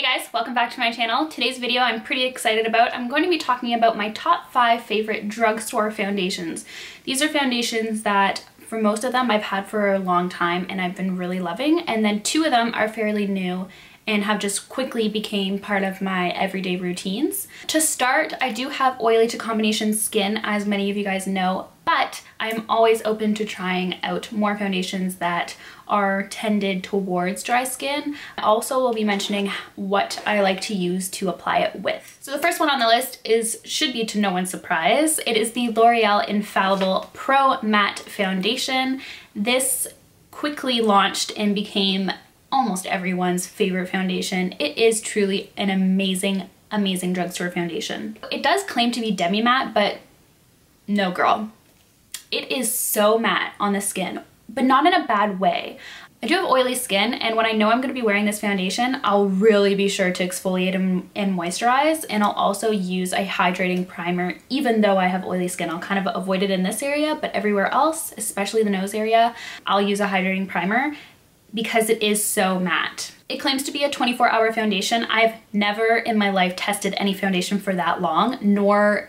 Hey guys, welcome back to my channel. Today's video I'm pretty excited about. I'm going to be talking about my top 5 favorite drugstore foundations. These are foundations that for most of them I've had for a long time and I've been really loving, and then 2 of them are fairly new and have just quickly became part of my everyday routines. To start, I do have oily to combination skin, as many of you guys know, but I'm always open to trying out more foundations that are tended towards dry skin. I also will be mentioning what I like to use to apply it with. So the first one on the list should be to no one's surprise. It is the L'Oreal Infallible Pro Matte Foundation. This quickly launched and became almost everyone's favorite foundation. It is truly an amazing drugstore foundation. It does claim to be demi-matte, but no girl. It is so matte on the skin, but not in a bad way. I do have oily skin, and when I know I'm going to be wearing this foundation, I'll really be sure to exfoliate and moisturize, and I'll also use a hydrating primer. Even though I have oily skin, I'll kind of avoid it in this area, but everywhere else, especially the nose area, I'll use a hydrating primer because it is so matte. It claims to be a 24-hour foundation. I've never in my life tested any foundation for that long, nor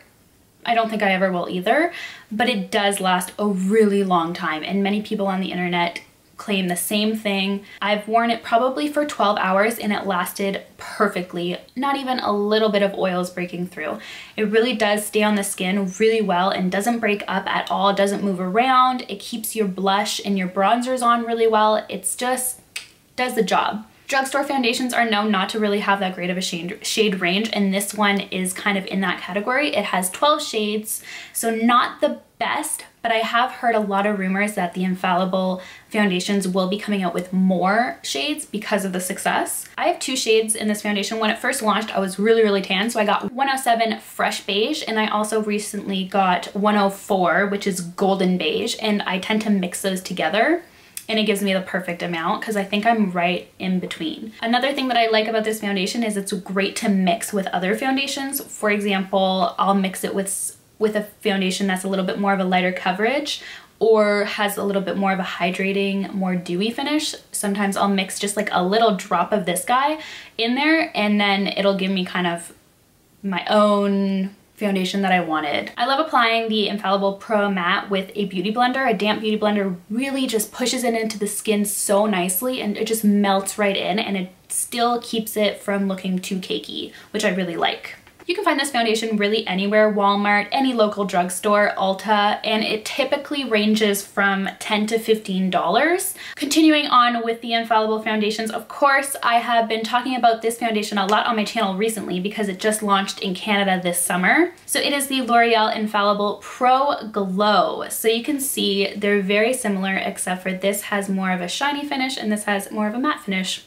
I don't think I ever will either, but it does last a really long time, and many people on the internet claim the same thing. I've worn it probably for 12 hours and it lasted perfectly. Not even a little bit of oil is breaking through. It really does stay on the skin really well and doesn't break up at all, doesn't move around. It keeps your blush and your bronzers on really well. It's just does the job. Drugstore foundations are known not to really have that great of a shade range, and this one is kind of in that category. It has 12 shades, so not the best, but I have heard a lot of rumors that the Infallible foundations will be coming out with more shades because of the success. I have 2 shades in this foundation. When it first launched, I was really tan, so I got 107 Fresh Beige, and I also recently got 104, which is Golden Beige, and I tend to mix those together. And it gives me the perfect amount because I think I'm right in between. Another thing that I like about this foundation is it's great to mix with other foundations. For example, I'll mix it with a foundation that's a little bit more of a lighter coverage or has a little bit more of a hydrating, more dewy finish. Sometimes I'll mix just like a little drop of this guy in there, and then it'll give me kind of my own foundation that I wanted. I love applying the Infallible Pro Matte with a beauty blender. A damp beauty blender really just pushes it into the skin so nicely, and it just melts right in, and it still keeps it from looking too cakey, which I really like. You can find this foundation really anywhere, Walmart, any local drugstore, Ulta, and it typically ranges from $10 to $15. Continuing on with the Infallible foundations, of course, I have been talking about this foundation a lot on my channel recently because it just launched in Canada this summer. So it is the L'Oreal Infallible Pro Glow. So you can see they're very similar, except for this has more of a shiny finish and this has more of a matte finish.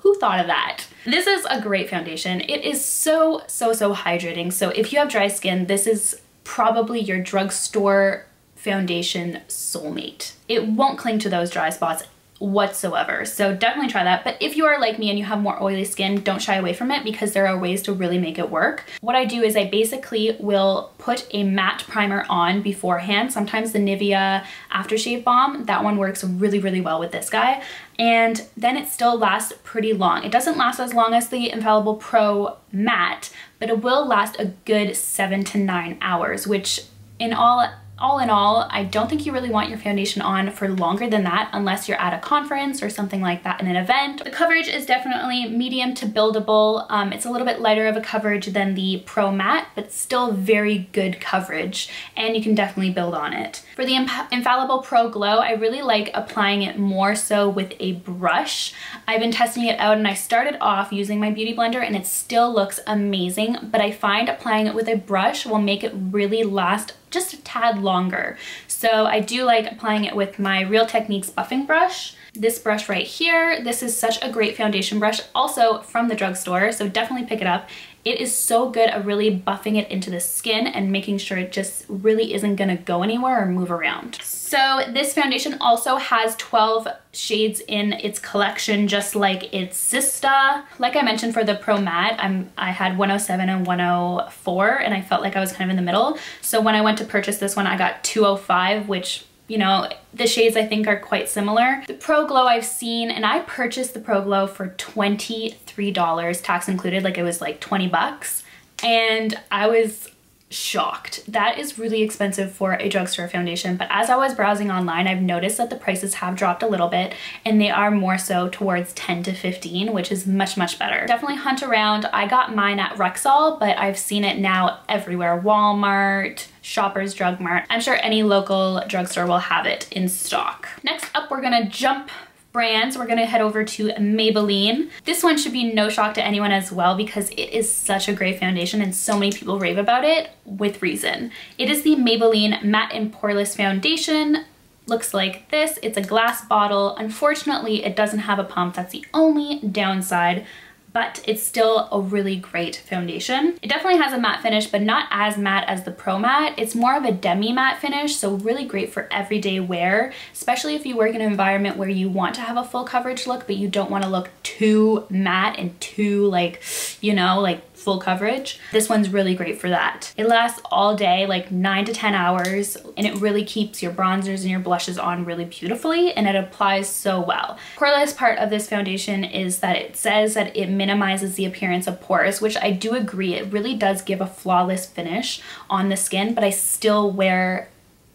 Who thought of that? This is a great foundation. It is so hydrating. So if you have dry skin, this is probably your drugstore foundation soulmate. It won't cling to those dry spots whatsoever. So definitely try that. But if you are like me and you have more oily skin, don't shy away from it because there are ways to really make it work. What I do is I basically will put a matte primer on beforehand. Sometimes the Nivea Aftershave Balm, that one works really well with this guy. And then it still lasts pretty long. It doesn't last as long as the Infallible Pro Matte, but it will last a good 7 to 9 hours, which all in all, I don't think you really want your foundation on for longer than that unless you're at a conference or something like that, in an event. The coverage is definitely medium to buildable. It's a little bit lighter of a coverage than the Pro Matte, but still very good coverage, and you can definitely build on it. For the Infallible Pro Glow, I really like applying it more so with a brush. I've been testing it out, and I started off using my beauty blender, and it still looks amazing, but I find applying it with a brush will make it really last just a tad longer. So I do like applying it with my Real Techniques buffing brush. This brush right here, this is such a great foundation brush, also from the drugstore, so definitely pick it up. It is so good at really buffing it into the skin and making sure it just really isn't gonna go anywhere or move around. So this foundation also has 12 shades in its collection, just like its sister. Like I mentioned for the Pro Matte, I had 107 and 104, and I felt like I was kind of in the middle. So when I went to purchase this one, I got 205, which you know, the shades I think are quite similar. The Pro Glow I've seen, and I purchased the Pro Glow for $23, tax included, like it was like 20 bucks. And I was shocked. That is really expensive for a drugstore foundation, but as I was browsing online, I've noticed that the prices have dropped a little bit and they are more so towards 10 to 15, which is much, much better. Definitely hunt around. I got mine at Rexall, but I've seen it now everywhere. Walmart, Shoppers Drug Mart. I'm sure any local drugstore will have it in stock. Next up, we're gonna jump brands. We're gonna head over to Maybelline. This one should be no shock to anyone as well because it is such a great foundation and so many people rave about it with reason. It is the Maybelline Matte and Poreless Foundation. Looks like this. It's a glass bottle. Unfortunately, it doesn't have a pump. That's the only downside, but it's still a really great foundation. It definitely has a matte finish, but not as matte as the Pro Matte. It's more of a demi-matte finish, so really great for everyday wear, especially if you work in an environment where you want to have a full coverage look, but you don't want to look too matte and too like, you know, like full coverage. This one's really great for that. It lasts all day, like 9 to 10 hours, and it really keeps your bronzers and your blushes on really beautifully, and it applies so well. The poreless part of this foundation is that it says that it minimizes the appearance of pores, which I do agree. It really does give a flawless finish on the skin, but I still wear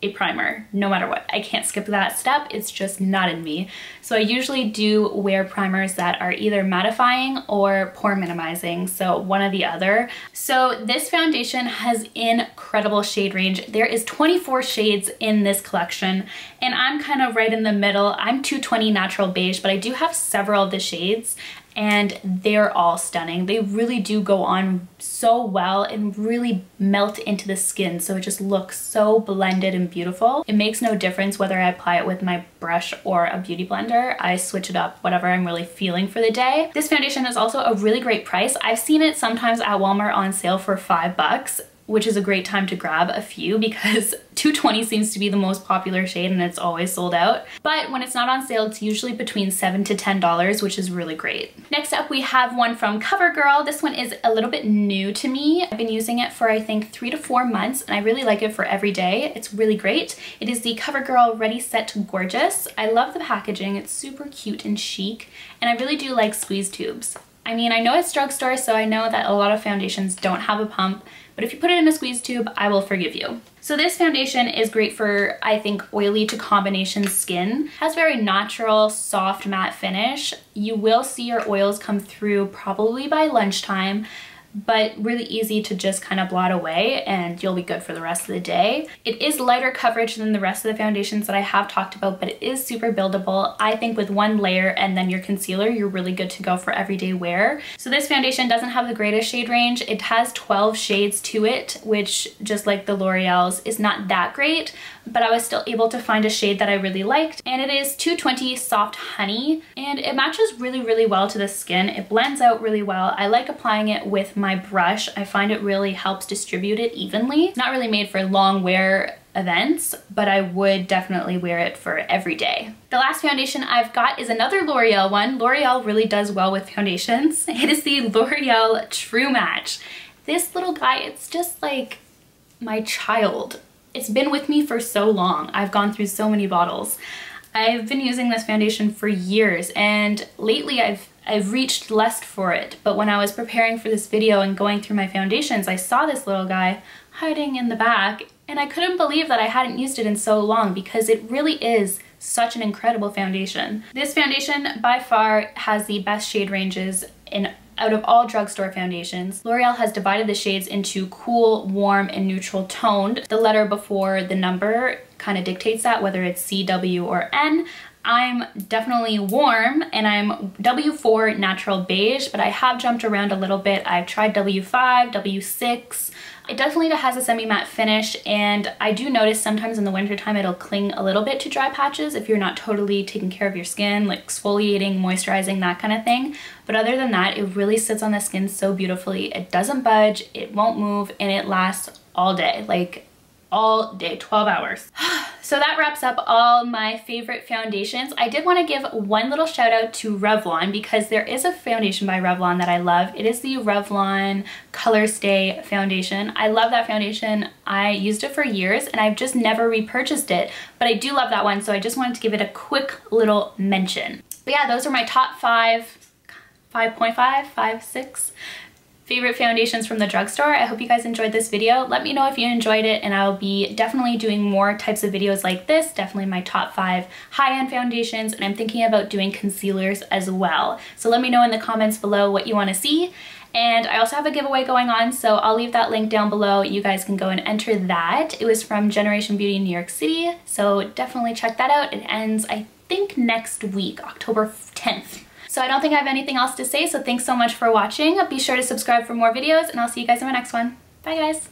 a primer no matter what. I can't skip that step. It's just not in me. So I usually do wear primers that are either mattifying or pore minimizing, so one or the other. So this foundation has incredible shade range. There is 24 shades in this collection, and I'm kind of right in the middle. I'm 220 natural beige, but I do have several of the shades, and they're all stunning. They really do go on so well and really melt into the skin, so it just looks so blended and beautiful. It makes no difference whether I apply it with my brush or a beauty blender. I switch it up whatever I'm really feeling for the day. This foundation is also a really great price. I've seen it sometimes at Walmart on sale for $5, which is a great time to grab a few because $2.20 seems to be the most popular shade and it's always sold out. But when it's not on sale, it's usually between $7 to $10, which is really great. Next up, we have one from CoverGirl. This one is a little bit new to me. I've been using it for I think 3 to 4 months, and I really like it for every day. It's really great. It is the CoverGirl Ready Set Gorgeous. I love the packaging. It's super cute and chic, and I really do like squeeze tubes. I mean, I know it's drugstore, so I know that a lot of foundations don't have a pump, but if you put it in a squeeze tube, I will forgive you. So this foundation is great for, I think, oily to combination skin. Has very natural, soft matte finish. You will see your oils come through probably by lunchtime, but really easy to just kind of blot away and you'll be good for the rest of the day. It is lighter coverage than the rest of the foundations that I have talked about, but it is super buildable. I think with one layer and then your concealer, you're really good to go for everyday wear. So this foundation doesn't have the greatest shade range. It has 12 shades to it, which just like the L'Oreal's is not that great, but I was still able to find a shade that I really liked. And it is 220 Soft Honey, and it matches really, really well to the skin. It blends out really well. I like applying it with my brush. I find it really helps distribute it evenly. It's not really made for long wear events, but I would definitely wear it for every day. The last foundation I've got is another L'Oreal one. L'Oreal really does well with foundations. It is the L'Oreal True Match. This little guy, it's just like my child. It's been with me for so long. I've gone through so many bottles. I've been using this foundation for years, and lately I've reached less for it, but when I was preparing for this video and going through my foundations, I saw this little guy hiding in the back, and I couldn't believe that I hadn't used it in so long because it really is such an incredible foundation. This foundation by far has the best shade ranges in out of all drugstore foundations. L'Oreal has divided the shades into cool, warm, and neutral toned. The letter before the number kind of dictates that, whether it's C, W, or N. I'm definitely warm, and I'm W4 natural beige, but I have jumped around a little bit. I've tried W5, W6. It definitely has a semi-matte finish, and I do notice sometimes in the wintertime it'll cling a little bit to dry patches if you're not totally taking care of your skin, like exfoliating, moisturizing, that kind of thing. But other than that, it really sits on the skin so beautifully. It doesn't budge, it won't move, and it lasts all day, like all day, 12 hours. So that wraps up all my favorite foundations. I did want to give one little shout out to Revlon because there is a foundation by Revlon that I love. It is the Revlon Colorstay Foundation. I love that foundation. I used it for years and I've just never repurchased it, but I do love that one, so I just wanted to give it a quick little mention. But yeah, those are my top 5, 5.5, 5, 6 favorite foundations from the drugstore. I hope you guys enjoyed this video. Let me know if you enjoyed it, and I'll be definitely doing more types of videos like this. Definitely my top 5 high-end foundations, and I'm thinking about doing concealers as well. So let me know in the comments below what you want to see. And I also have a giveaway going on, so I'll leave that link down below. You guys can go and enter that. It was from Generation Beauty in New York City, so definitely check that out. It ends, I think, next week, October 10th. So I don't think I have anything else to say, so thanks so much for watching. Be sure to subscribe for more videos, and I'll see you guys in my next one. Bye, guys.